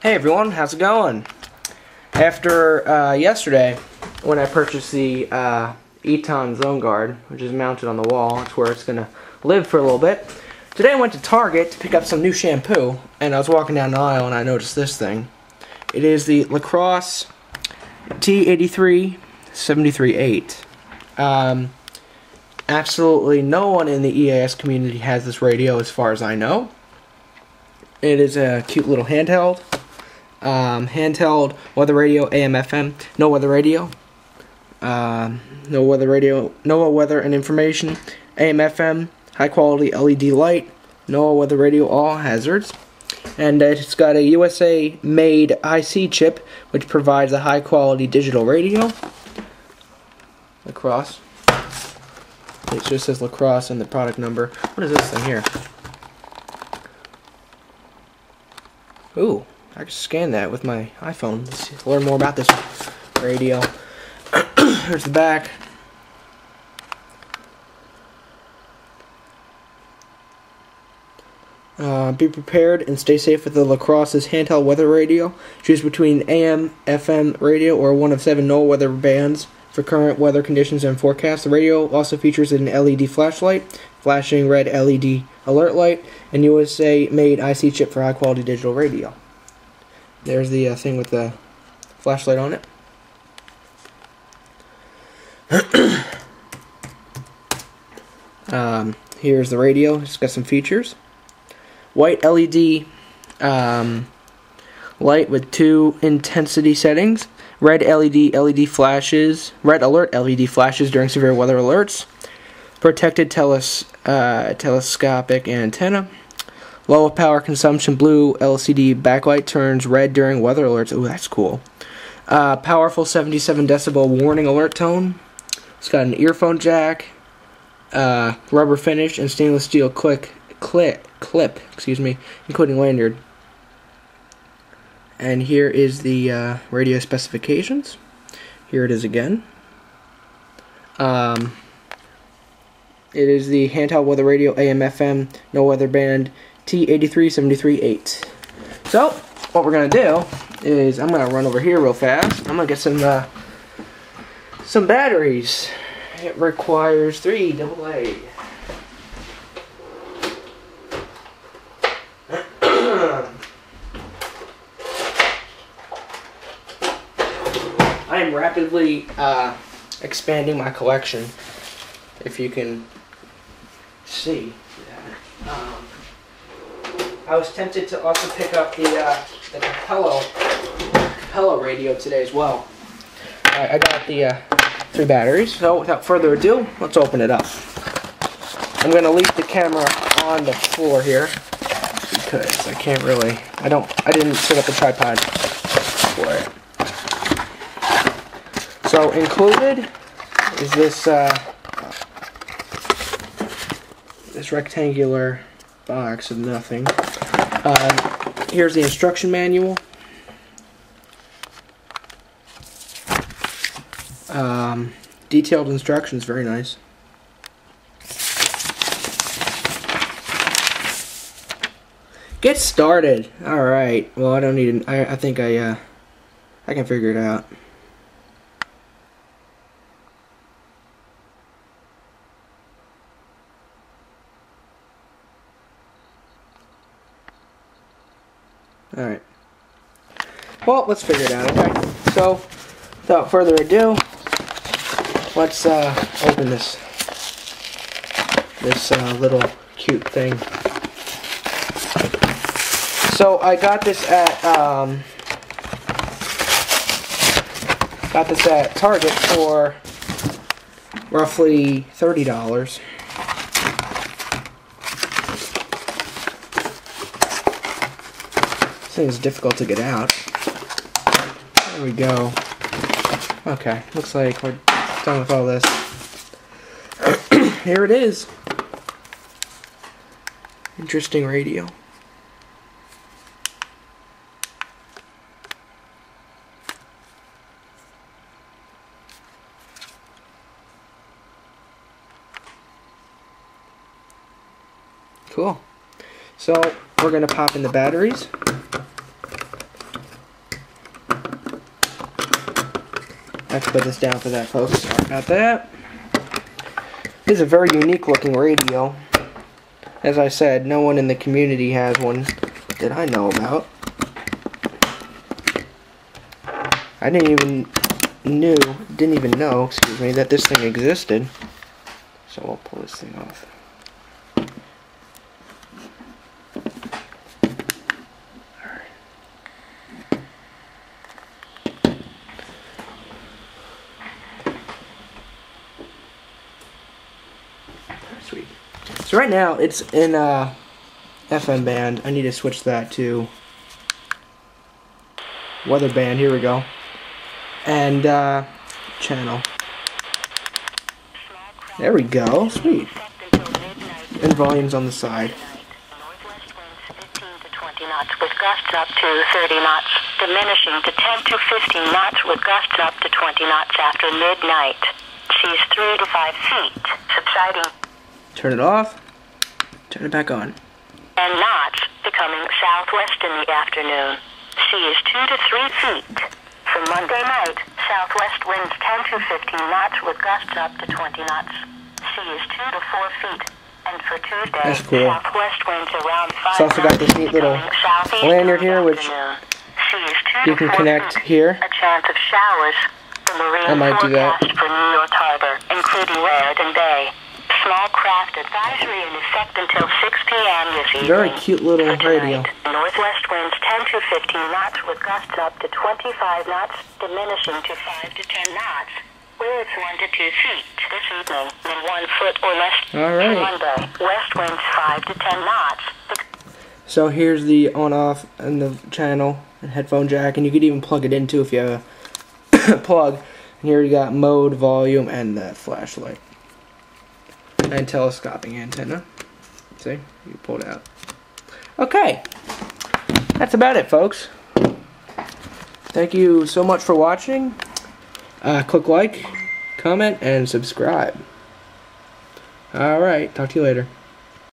Hey everyone, how's it going? After yesterday, when I purchased the Eton ZoneGuard, which is mounted on the wall, that's where it's going to live for a little bit. Today I went to Target to pick up some new shampoo, and I was walking down the aisle and I noticed this thing. It is the La Crosse T83738. Absolutely no one in the EAS community has this radio as far as I know. It is a cute little handheld. Handheld weather radio, AM, FM, NOAA weather radio. NOAA weather radio, NOAA weather and information, AM, FM, high quality LED light, NOAA weather radio, all hazards. And it's got a USA made IC chip, which provides a high quality digital radio. La Crosse. It just says La Crosse and the product number. What is this thing here? Ooh, I can scan that with my iPhone. Let's learn more about this radio. Here's the back. Be prepared and stay safe with the La Crosse's handheld weather radio. Choose between AM, FM radio, or one of 7 NOAA weather bands for current weather conditions and forecasts. The radio also features an LED flashlight, flashing red LED alert light, and USA-made IC chip for high-quality digital radio. There's the thing with the flashlight on it. Here's the radio. It's got some features. White LED light with 2 intensity settings. Red LED flashes. Red alert LED flashes during severe weather alerts. Protected telescopic antenna. Low power consumption. Blue LCD backlight turns red during weather alerts. Ooh, that's cool. Powerful 77 decibel warning alert tone. It's got an earphone jack, rubber finish, and stainless steel clip. Excuse me, including lanyard. And here is the radio specifications. Here it is again. It is the handheld weather radio, AM, FM, no weather band, T83738. So, what we're going to do is I'm going to run over here real fast. I'm going to get some batteries. It requires 3 AA. I am rapidly expanding my collection, if you can see that. I was tempted to also pick up the Capello radio today as well. Alright, I got the 3 batteries, so without further ado, let's open it up. I'm going to leave the camera on the floor here, because I can't really, I didn't set up a tripod for it. So included is this this rectangular box of nothing. Here's the instruction manual. Detailed instructions, very nice. Get started. All right. Well, I don't need an, I think I can figure it out. Alright. Well, let's figure it out, okay? So, without further ado, let's open this little cute thing. So, I got this at Target for roughly $30. It's difficult to get out. There we go. Okay, looks like we're done with all this. Here it is. Interesting radio. Cool. So, we're going to pop in the batteries. I have to put this down for that, folks. Sorry about that. This is a very unique looking radio. As I said, no one in the community has one that I know about. I didn't even know, excuse me, that this thing existed. So I'll pull this thing off. Sweet. So right now it's in FM band. I need to switch that to weather band. Here we go. And channel. There we go. Sweet. And volume's on the side. Northwest winds 15 to 20 knots with gusts up to 30 knots, diminishing to 10 to 15 knots with gusts up to 20 knots after midnight. She's 3 to 5 feet, subsiding. Turn it off, turn it back on. And knots becoming southwest in the afternoon. She is 2 to 3 feet. For Monday night, southwest winds 10 to 15 knots with gusts up to 20 knots. She is 2 to 4 feet. And for Tuesday, that's cool. Southwest winds around 5 knots. It's also got this neat little lanyard here, which you can connect here. A chance of showers. The marine forecast for New York Harbor, including Raritan Bay. Small craft advisory in effect until 6 p.m. this evening. Very cute little radio. Northwest winds 10 to 15 knots with gusts up to 25 knots, diminishing to 5 to 10 knots. Where it's 1 to 2 feet this evening and 1 foot or less. All right. Monday, west winds 5 to 10 knots. So here's the on-off and the channel and headphone jack, and you could even plug it into if you have a plug. And here you got mode, volume, and the flashlight. And telescoping antenna. See? You pull it out. Okay. That's about it, folks. Thank you so much for watching. Click like, comment, and subscribe. Alright. Talk to you later.